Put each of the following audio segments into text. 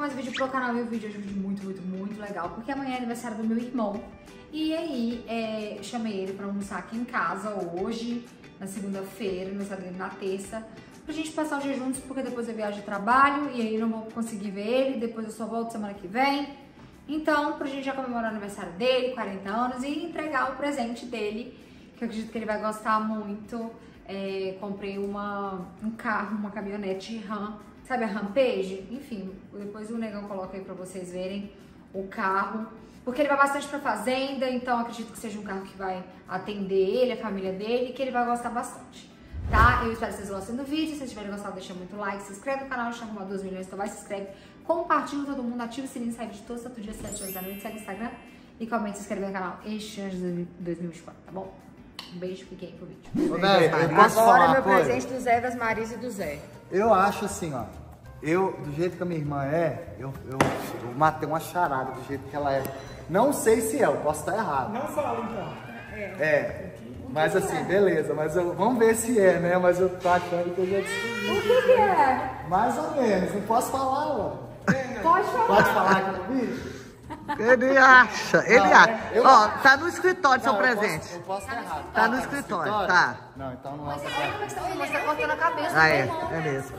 mais vídeo pro canal e o vídeo hoje é muito legal, porque amanhã é aniversário do meu irmão. E aí, chamei ele pra almoçar aqui em casa hoje, na segunda-feira, no sábado e na terça, pra gente passar o dia juntos, porque depois eu viajo de trabalho e aí não vou conseguir ver ele, depois eu só volto semana que vem. Então, pra gente já comemorar o aniversário dele, 40 anos, e entregar o presente dele, que eu acredito que ele vai gostar muito. Comprei um carro, uma caminhonete RAM, sabe a Rampage? Enfim, depois o negão coloca aí pra vocês verem o carro. Porque ele vai bastante pra fazenda, então acredito que seja um carro que vai atender ele, a família dele, que ele vai gostar bastante, tá? Eu espero que vocês gostem do vídeo. Se vocês tiverem gostado, deixa muito like, se inscreve no canal, chama 2 milhões, então vai, se inscreve, compartilha com todo mundo, ativa o sininho, sai de todos, todo dia, 7 horas da noite, segue o Instagram e comente, se inscreve no canal este ano de 2024, tá bom? Um beijo, fiquem aí pro vídeo. Agora meu presente do Zé, das Maris e do Zé. Eu acho assim, ó, do jeito que a minha irmã é, eu matei uma charada do jeito que ela é. Não sei se é, eu posso estar errado. Não fala então. Mas assim, beleza, mas vamos ver se é, né? Mas eu tô achando que eu já descobri. O que é? Mais ou menos, não posso falar, ó. Pode falar. Pode falar aqui no vídeo? Ele acha, ele acha. Ó, tá no escritório seu presente. Eu posso estar errado. Tá no escritório, tá. Não, então não é. Mas tá cortando a cabeça. Ah, é mesmo.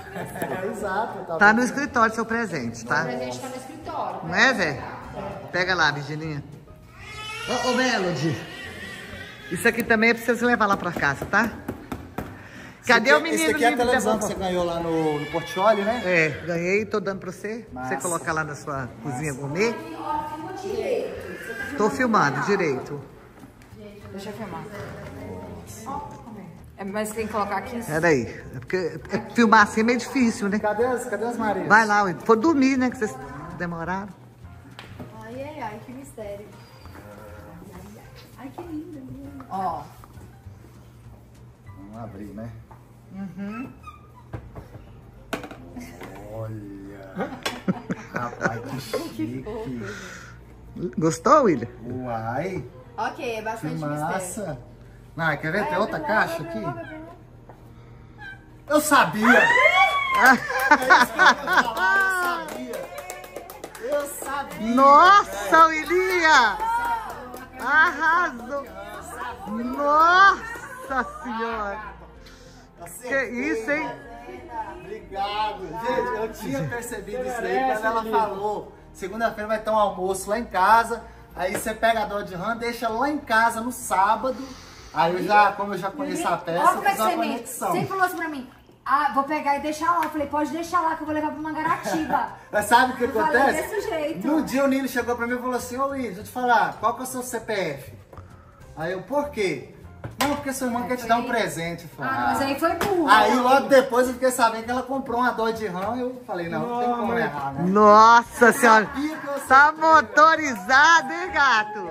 Exato. Tá no escritório seu presente, tá? O presente tá no escritório. Não é, Zé? Pega lá, Virgininha. Ô, Melody. Isso aqui também é pra vocês levar lá pra casa, tá? Cadê o menino? Isso aqui é a televisão que você ganhou lá no Portioli, né? É, ganhei, tô dando pra você. Massa. Você colocar lá na sua cozinha gourmet. Tô filmando direito. Deixa eu filmar. Mas tem que colocar aqui assim. Peraí, é porque filmar assim é meio difícil, né? Cadê as Marias? Vai lá, foi dormir, né? Que vocês demoraram. Ai, que mistério. Ai, que lindo. Ó. Vamos abrir, né? Uhum. Olha. Rapaz, que chique. Gostou, William? Uai. Ok, é bastante massa. Ah, quer ver? Tem outra caixa aqui? Eu sabia! Eu sabia! Nossa, William! Arrasou! Nossa senhora! Que isso, hein? Obrigado! Gente, eu tinha percebido isso aí quando ela falou. Segunda-feira vai ter um almoço lá em casa. Aí você pega a Dodge Ram, deixa lá em casa no sábado. Aí como eu já conheço a peça, eu fiz uma conexão. Você falou assim pra mim. Ah, vou pegar e deixar lá. Eu falei, pode deixar lá que eu vou levar pro Mangaratiba. Mas sabe o que acontece? Desse jeito. No dia o Nili chegou pra mim e falou assim, ô William, deixa eu te falar, qual que é o seu CPF? Aí eu, por quê? Não, porque sua irmã quer te dar um presente. Falei, mas aí foi burro. Aí logo depois eu fiquei sabendo que ela comprou uma Dodge Ram e eu falei, não tem como errar, né? Nossa senhora, tá motorizado, hein, gato?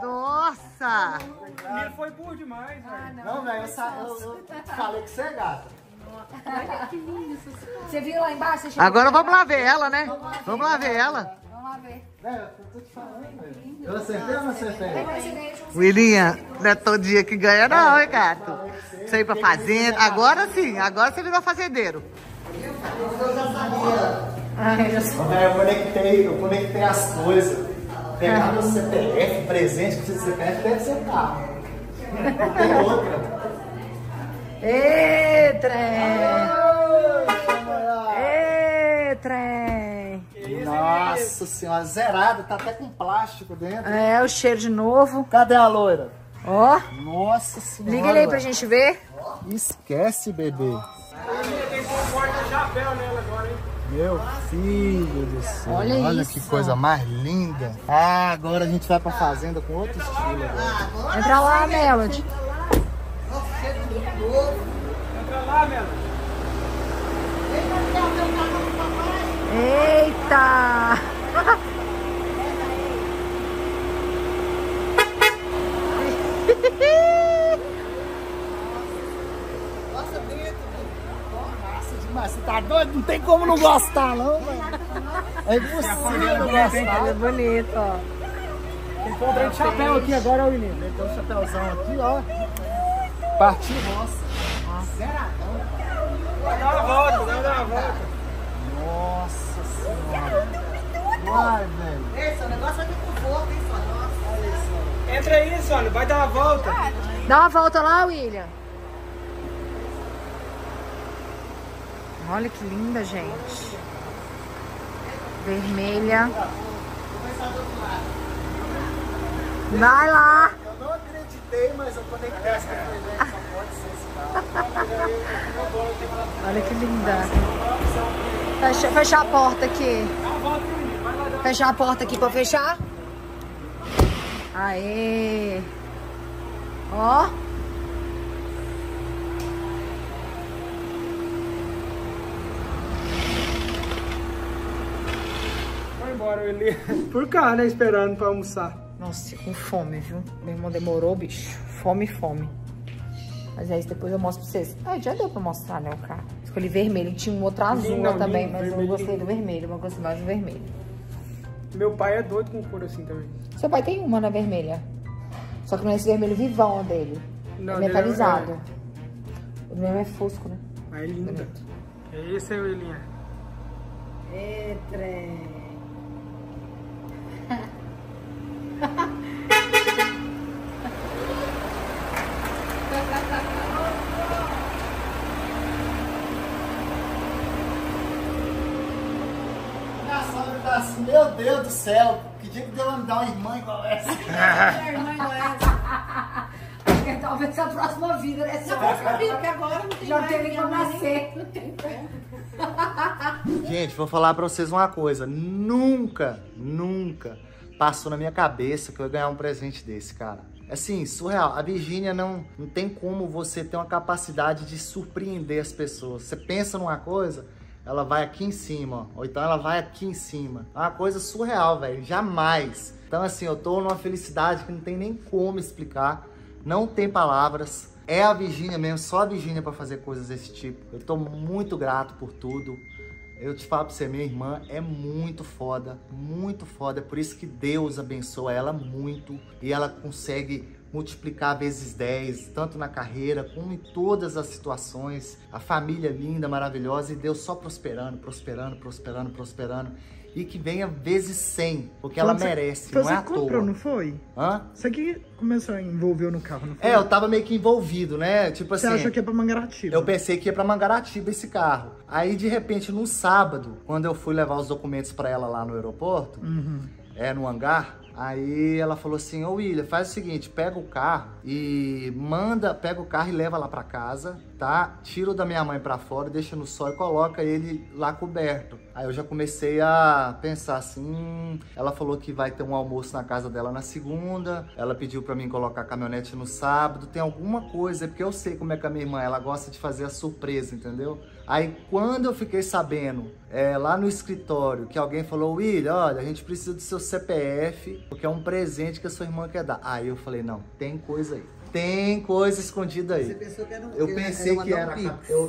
Nossa! O Nili foi burro demais, velho. Não, velho, eu falei que você é gata. Olha que lindo isso. Você viu lá embaixo? Agora vamos lá ver ela, né? Vamos lá ver ela. Vamos lá ver. Eu tô te falando. Eu acertei ou não acertei? William, não é todo dia que ganha não, hein, gato? Você ir pra fazenda. Agora sim, agora você virou fazendeiro. Eu já sabia. Eu conectei as coisas. Pegar meu CPF, presente, que precisa de CPF, deve ser carro. Não tem outra. Ê, trem! Ê, trem! Nossa senhora, zerado, tá até com plástico dentro. É, o cheiro de novo. Cadê a loira? Ó. Nossa senhora. Liga ele aí pra gente ver. Esquece, bebê. Tem um porta-chapéu nela agora, hein? Meu filho do céu. Olha que coisa mais linda. Ah, agora a gente vai pra fazenda com outro estilo. Entra lá, Melody. Entra lá, meu. Eita! Nossa, Brito, nossa, demais. Você tá doido? Não tem como não gostar, não, velho. É impossível não gostar. É bonito, ó. Tem que comprar um chapéu aqui agora, ó, menino. Tem um chapéuzão aqui, ó. Partiu, nossa. Zeradão. Vai dar uma volta, vai dar uma volta. Nossa senhora. Vai, velho. Ei, Sônia, o negócio vai ter conforto, hein, Sônia? Nossa. Entra aí, Sônia, vai dar uma volta. Dá uma volta lá, William. Olha que linda, gente. Vermelha. Vai lá. Eu não acreditei, mas eu conectei essa coisa aí. Olha que linda. Fechar a porta aqui. Fechar a porta aqui pra fechar. Aê. Ó. Vai embora, ele. Por cá, né? Esperando pra almoçar. Nossa, com fome, viu? Meu irmão demorou, bicho. Fome, fome. Mas é isso, depois eu mostro pra vocês. Ah, já deu pra mostrar, né, o carro. Escolhi vermelho, tinha um outro azul também, mas eu não gostei do vermelho, mas eu gostei mais do vermelho. Meu pai é doido com cor assim também. Seu pai tem uma na vermelha. Só que não é esse vermelho vivão dele. Não, é metalizado. O meu é fosco, né? Mas é linda. Esse é o Elinha. É, trem. Meu Deus do céu, que dia que deu pra me dar uma irmã igual essa? Minha irmã igual essa. Acho que talvez seja a próxima vida, né? Só que agora não tem já mais. Já teve que nascer. Não tem como. Gente, vou falar pra vocês uma coisa. Nunca, nunca passou na minha cabeça que eu ia ganhar um presente desse, cara. Assim, surreal. A Virgínia não tem como você ter uma capacidade de surpreender as pessoas. Você pensa numa coisa, ela vai aqui em cima, ó. Ou então ela vai aqui em cima. É uma coisa surreal, velho. Jamais. Então, assim, eu tô numa felicidade que não tem nem como explicar. Não tem palavras. É a Virgínia mesmo, só a Virgínia pra fazer coisas desse tipo. Eu tô muito grato por tudo. Eu te falo pra você, minha irmã é muito foda. Muito foda. É por isso que Deus abençoa ela muito. E ela consegue multiplicar vezes 10, tanto na carreira como em todas as situações. A família linda, maravilhosa, e Deus só prosperando, prosperando, prosperando, prosperando. E que venha vezes 100, porque ela merece, não é à toa. Você comprou, não foi? Hã? Você que começou a envolver no carro, não foi? É, eu tava meio que envolvido, né? Tipo assim... Você achou que ia pra Mangaratiba? Eu pensei que ia pra Mangaratiba esse carro. Aí, de repente, no sábado, quando eu fui levar os documentos pra ela lá no aeroporto, no hangar... Aí ela falou assim, ô William, faz o seguinte, pega o carro e manda, pega o carro e leva lá pra casa, tá? Tira o da minha mãe pra fora, deixa no sol e coloca ele lá coberto. Aí eu já comecei a pensar assim, ela falou que vai ter um almoço na casa dela na segunda, ela pediu pra mim colocar a caminhonete no sábado, tem alguma coisa, porque eu sei como é que a minha irmã, ela gosta de fazer a surpresa, entendeu? Aí quando eu fiquei sabendo, lá no escritório, que alguém falou, William, olha, a gente precisa do seu CPF, porque é um presente que a sua irmã quer dar. Aí eu falei, não, tem coisa aí. Tem coisa escondida aí. Você pensou que era um... Eu pensei que era...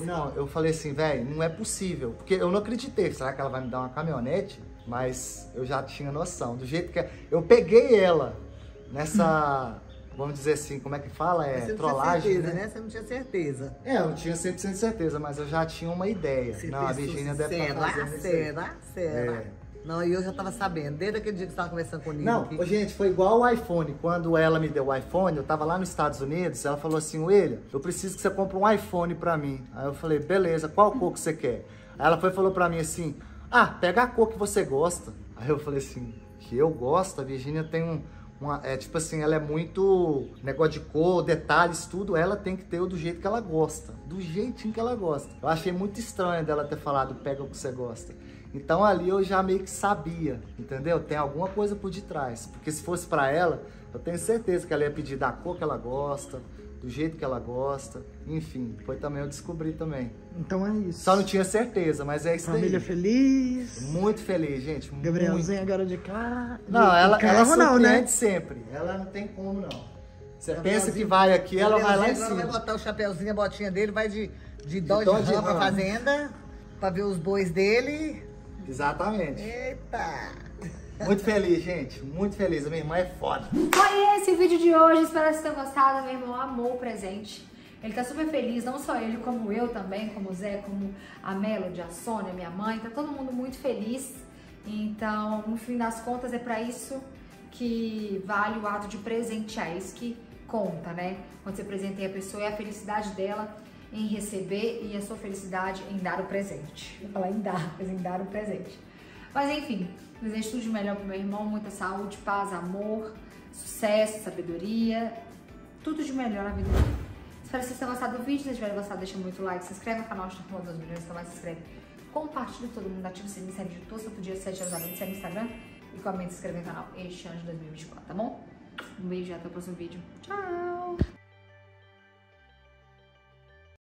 Não, eu falei assim, velho, não é possível. Porque eu não acreditei. Será que ela vai me dar uma caminhonete? Mas eu já tinha noção. Do jeito que... Eu peguei ela nessa... Vamos dizer assim, como é que fala? É você trollagem, certeza, né? Você não tinha certeza. É, eu não tinha 100% de certeza, mas eu já tinha uma ideia. Você não, a Virgínia deve estar fazendo será? É. Não, e eu já tava sabendo, desde aquele dia que você tava conversando comigo. Não, que... gente, foi igual o iPhone. Quando ela me deu o iPhone, eu tava lá nos Estados Unidos, ela falou assim, William, eu preciso que você compre um iPhone pra mim. Aí eu falei, beleza, qual cor que você quer? Aí ela foi e falou pra mim assim, ah, pega a cor que você gosta. Aí eu falei assim, que eu gosto? A Virgínia tem um... tipo assim, ela é muito negócio de cor, detalhes, tudo. Ela tem que ter do jeito que ela gosta. Do jeitinho que ela gosta. Eu achei muito estranho dela ter falado, pega o que você gosta. Então ali eu já meio que sabia, entendeu? Tem alguma coisa por detrás. Porque se fosse pra ela, eu tenho certeza que ela ia pedir da cor que ela gosta, do jeito que ela gosta. Enfim, foi também, eu descobri também. Então é isso. Só não tinha certeza, mas é isso aí. Família feliz. Muito feliz, gente. Gabrielzinho muito... agora de carro. Não, ela surpreende, né? Sempre. Ela não tem como, não. Você pensa que vai aqui, ela vai lá em cima. Ela vai botar o chapéuzinho, a botinha dele, vai de Dodge Ram pra fazenda, pra ver os bois dele. Exatamente. Eita! Muito feliz, gente. Muito feliz. A minha irmã é foda. Foi esse o vídeo de hoje. Espero que vocês tenham gostado. A minha irmã amou o presente. Ele tá super feliz. Não só ele, como eu também, como o Zé, como a Melody, a Sônia, minha mãe. Tá todo mundo muito feliz. Então, no fim das contas, é para isso que vale o ato de presentear, é isso que conta, né? Quando você presenteia a pessoa, é a felicidade dela em receber e a sua felicidade em dar o presente. Eu ia falar em dar, mas em dar o presente. Mas enfim, desejo tudo de melhor pro meu irmão, muita saúde, paz, amor, sucesso, sabedoria, tudo de melhor na vida dele. Espero que vocês tenham gostado do vídeo, se tiverem gostado, deixa muito like, se inscreve no canal, se não for 2 milhões, então se inscreve. Compartilha todo mundo, ativa o sininho, segue de todo santo dia, 7 horas da noite, segue no Instagram e comenta, se inscreve no canal este ano de 2024, tá bom? Um beijo e até o próximo vídeo. Tchau!